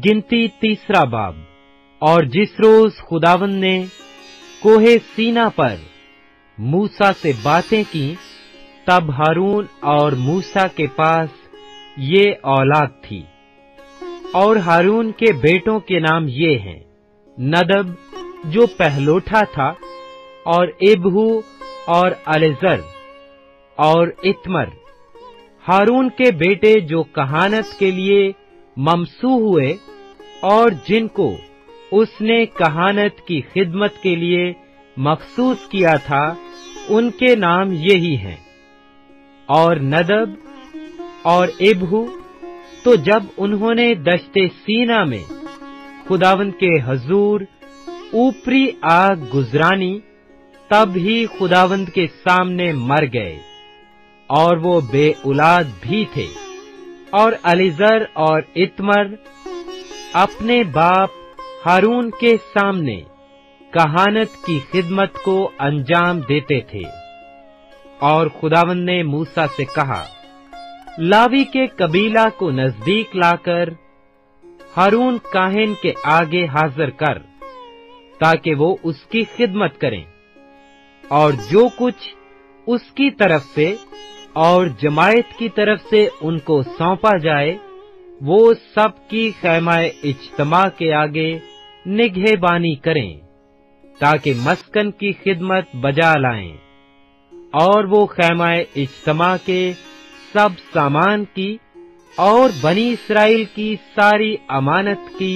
गिनती तीसरा बाब। और जिस रोज खुदावन ने कोहे सीना पर मूसा से बातें की, तब हारून और मूसा के पास ये औलाद थी। और हारून के बेटों के नाम ये हैं, नदब जो पहलोठा था, और एबहू और अलेजर और इतमर। हारून के बेटे जो कहानत के लिए ममसू हुए और जिनको उसने कहानत की खिदमत के लिए मखसूस किया था, उनके नाम यही हैं। और नदब और एबहू तो जब उन्होंने दश्ते सीना में खुदावन के हजूर ऊपरी आग गुजरानी, तब ही खुदावंद के सामने मर गए, और वो बेउलाद भी थे। और अलीजर और इतमर अपने बाप हारून के सामने कहानत की खिदमत को अंजाम देते थे। और खुदावन ने मूसा से कहा, लावी के कबीला को नजदीक लाकर हारून काहिन के आगे हाजिर कर, ताकि वो उसकी खिदमत करें, और जो कुछ उसकी तरफ से और जमायत की तरफ से उनको सौंपा जाए, वो सब की खैमाए इज्तमा के आगे निगहबानी करें, ताकि मस्कन की खिदमत बजा लाएं। और वो खैमाए इज्तमा के सब सामान की और बनी इसराइल की सारी अमानत की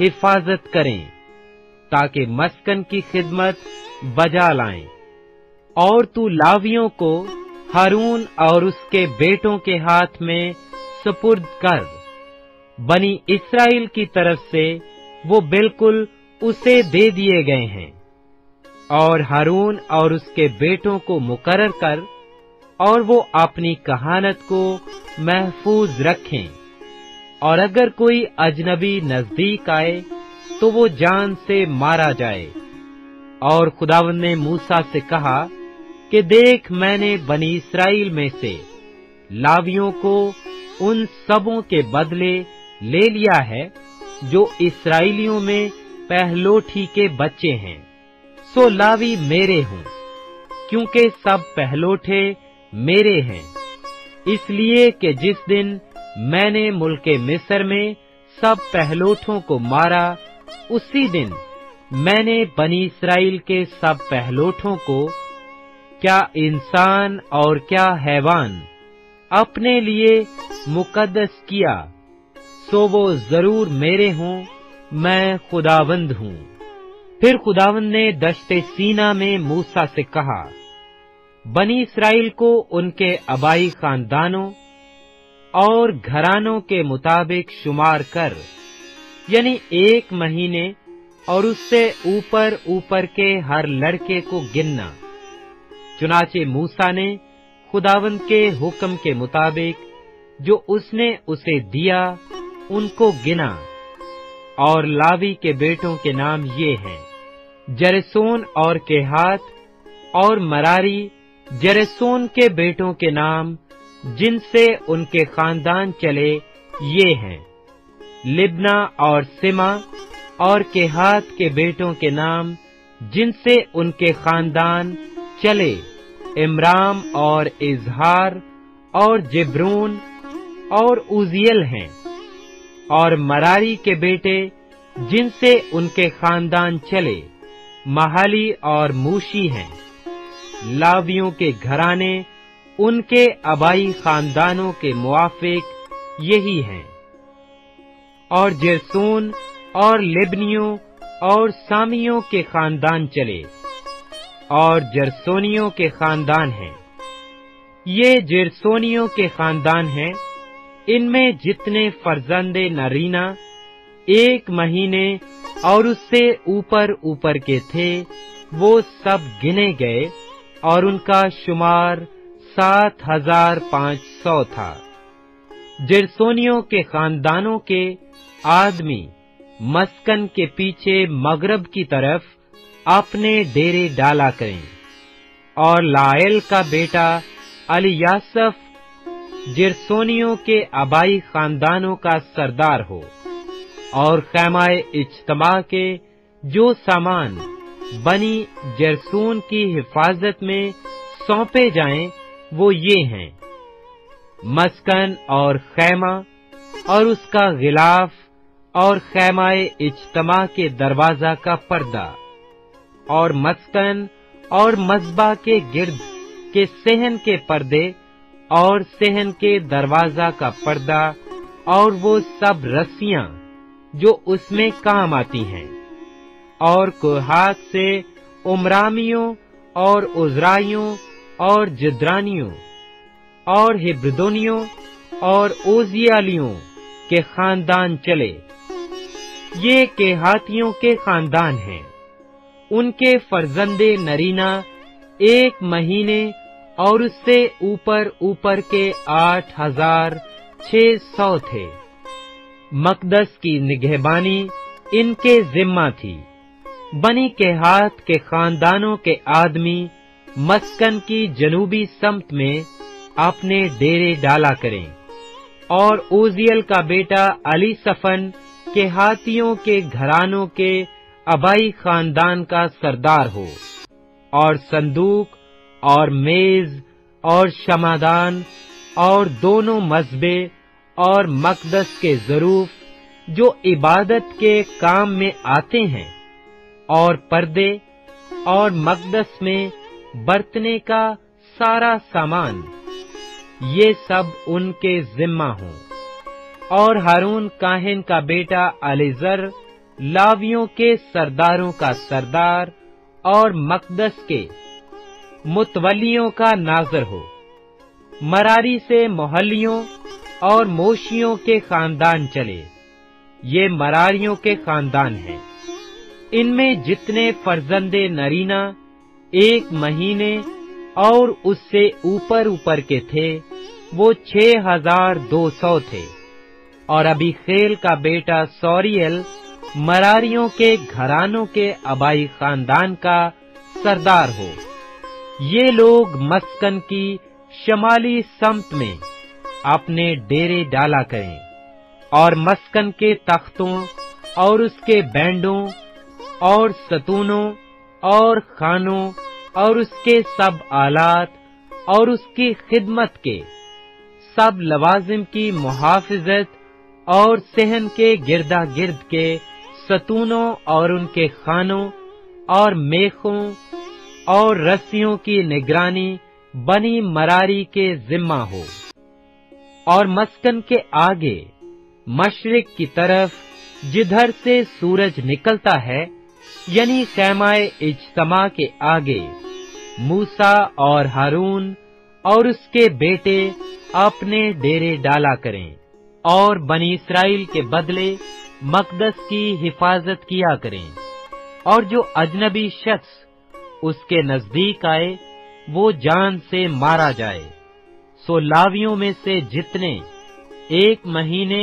हिफाजत करें, ताकि मस्कन की खिदमत बजा लाएं। और तू लावियों को हारून और उसके बेटों के हाथ में सुपुर्द कर, बनी इसराइल की तरफ से वो बिल्कुल उसे दे दिए गए हैं। और हारून और उसके बेटों को मुकर्रर कर, और वो अपनी कहानत को महफूज रखें। और अगर कोई अजनबी नजदीक आए तो वो जान से मारा जाए। और खुदावन ने मूसा से कहा कि देख, मैंने बनी इसराइल में से लावियों को उन सबों के बदले ले लिया है जो इसराइलियों में पहलोठी के बच्चे हैं। सो लावी मेरे हूँ, क्योंकि सब पहलोठे मेरे हैं, इसलिए कि जिस दिन मैंने मुल्के मिस्र में सब पहलोठों को मारा, उसी दिन मैंने बनी इसराइल के सब पहलोठों को, क्या इंसान और क्या हैवान, अपने लिए मुकद्दस किया। सो वो जरूर मेरे हों, मैं खुदावंद हूँ। फिर खुदावंद ने दश्ते सीना में मूसा से कहा, बनी इसराइल को उनके आबाई खानदानों और घरानों के मुताबिक शुमार कर, यानी 1 महीने और उससे ऊपर ऊपर के हर लड़के को गिनना। चुनाचे मूसा ने खुदावंद के हुक्म के मुताबिक जो उसने उसे दिया, उनको गिना। और लावी के बेटों के नाम ये हैं, जरेसोन और केहात और मरारी। जरेसोन के बेटों के नाम जिनसे उनके खानदान चले ये हैं, लिब्ना और सिमा। और केहात के बेटों के नाम जिनसे उनके खानदान चले, इमराम और इजहार और जिब्रून और उजियल हैं। और मरारी के बेटे जिनसे उनके खानदान चले, महाली और मूशी हैं। लावियों के घराने उनके आबाई खानदानों के मुआफिक यही हैं। और जरसून और लिबनियों और सामियों के खानदान चले, और जरसोनियों के खानदान हैं। ये जरसोनियों के खानदान हैं, इनमें जितने फर्जंदे नरीना 1 महीने और उससे ऊपर ऊपर के थे, वो सब गिने गए, और उनका शुमार 7500 था। जरसोनियों के खानदानों के आदमी मस्कन के पीछे मगरब की तरफ अपने डेरे डाला करें। और लाएल का बेटा अलियासफ जरसोनियों के आबाई खानदानों का सरदार हो। और क़ैमाए इज्तमा के जो सामान बनी जरसून की हिफाजत में सौंपे जाएं वो ये हैं: मस्कन और खैमा और उसका गिलाफ और खैमाए इज्तमा के दरवाजा का पर्दा और मस्कन और मस्बा के गिर्द के सेहन के पर्दे और सेहन के दरवाजा का पर्दा और वो सब रस्सियां जो उसमें काम आती हैं। और कोहात से उमरामियों और उजराइयों और जिद्रानियों और हिब्रदोनियों और ओजियालियों के खानदान चले। ये केहातियों के खानदान हैं। उनके फर्जंदे नरीना 1 महीने और उससे ऊपर ऊपर के 8600 थे। मकदस की निगहबानी इनके जिम्मा थी। बनी के हाथ के खानदानों के आदमी मस्कन की जनूबी समत में अपने डेरे डाला करें। और ओजियल का बेटा अली सफन के हाथियों के घरानों के अबाई खानदान का सरदार हो। और संदूक और मेज और शमादान और दोनों मज़बे और मकदस के ज़रूफ जो इबादत के काम में आते हैं और पर्दे और मकदस में बरतने का सारा सामान, ये सब उनके जिम्मा हों। और हारून काहिन का बेटा अलीजर लावियों के सरदारों का सरदार और मकदस के मुतवलियों का नाजर हो। मरारी से मोहलियों और मोशियों के खानदान चले। ये मरारियों के खानदान हैं। इनमें जितने फर्जंदे नरीना 1 महीने और उससे ऊपर ऊपर के थे वो 6200 थे। और अबीखेल का बेटा सौरियल मरारियों के घरानों के अबाई खानदान का सरदार हो। ये लोग मस्कन की शमाली समत में अपने डेरे डाला करें। और मस्कन के तख्तों और उसके बैंडों और सतूनों और खानों और उसके सब आलात और उसकी खिदमत के सब लवाजिम की मुहाफिजत और सेहन के गिरदा गिर्द के सतूनों और उनके खानों और मेखों और रस्सियों की निगरानी बनी मरारी के जिम्मा हो। और मस्कन के आगे मशरिक की तरफ जिधर से सूरज निकलता है, यानी क़ैमाए इज्तमा के आगे, मूसा और हारून और उसके बेटे अपने डेरे डाला करें। और बनी इसराइल के बदले मकदस की हिफाजत किया करें। और जो अजनबी शख्स उसके नजदीक आए वो जान से मारा जाए। सो लावियों में से जितने 1 महीने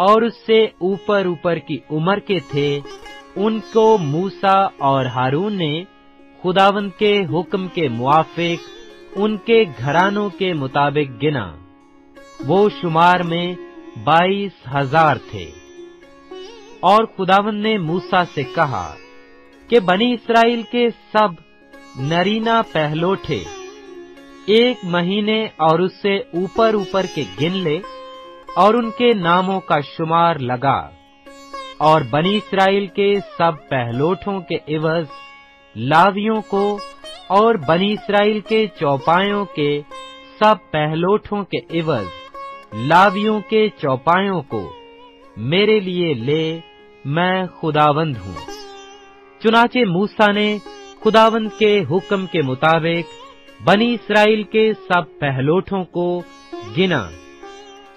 और उससे ऊपर ऊपर की उम्र के थे, उनको मूसा और हारून ने खुदावंद के हुक्म के मुआफिक उनके घरानों के मुताबिक गिना। वो शुमार में 22000 थे। और खुदावंद ने मूसा से कहा कि बनी इसराइल के सब नरीना पहलोठे 1 महीने और उससे ऊपर ऊपर के गिन ले और उनके नामों का शुमार लगा। और बनी इसराइल के सब पहलोठों के इवज लावियों को और बनी इसराइल के चौपायों के सब पहलोठों के इवज लावियों के चौपायों को मेरे लिए ले, मैं खुदावंद हूँ। चुनाचे मूसा ने खुदावंद के हुक्म के मुताबिक बनी इसराइल के सब पहलोठों को गिना।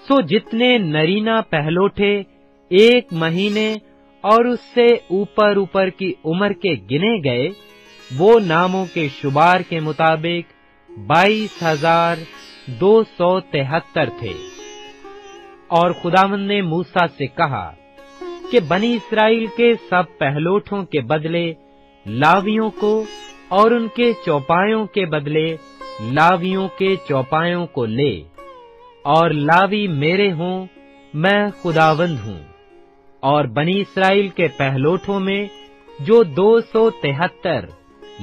सो जितने नरीना पहलोठे 1 महीने और उससे ऊपर ऊपर की उम्र के गिने गए, वो नामों के शुमार के मुताबिक 22273 थे। और खुदावंद ने मूसा से कहा कि बनी इसराइल के सब पहलोठों के बदले लावियों को और उनके चौपायों के बदले लावियों के चौपायों को ले, और लावी मेरे हों, मैं खुदावंद हूँ। और बनी इसराइल के पहलोठों में जो 273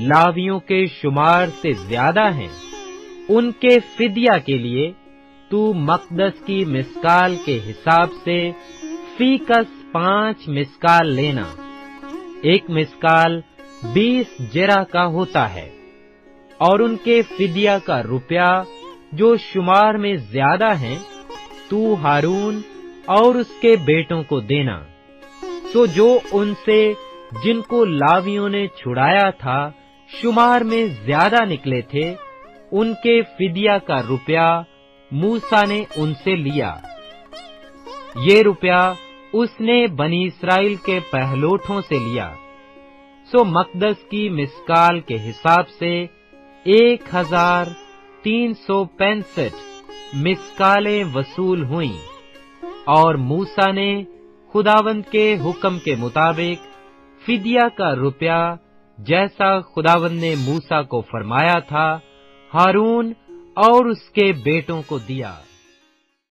लावियों के शुमार से ज्यादा हैं, उनके फिदिया के लिए तू मकदस की मिस्काल के हिसाब से फीकस 5 मिस्काल लेना। एक मिस्काल 20 जेरा का होता है, और उनके फिदिया का रुपया जो शुमार में ज्यादा है तू हारून और उसके बेटों को देना। सो जो उनसे जिनको लावियों ने छुड़ाया था शुमार में ज्यादा निकले थे, उनके फिदिया का रुपया मूसा ने उनसे लिया। ये रुपया उसने बनी इसराइल के पहलोठों से लिया। सो मकदस की मिस्काल के हिसाब से 1365 मिस्कालें वसूल हुई, और मूसा ने खुदावंद के हुक्म के मुताबिक फिदिया का रुपया जैसा खुदावंद ने मूसा को फरमाया था हारून और उसके बेटों को दिया।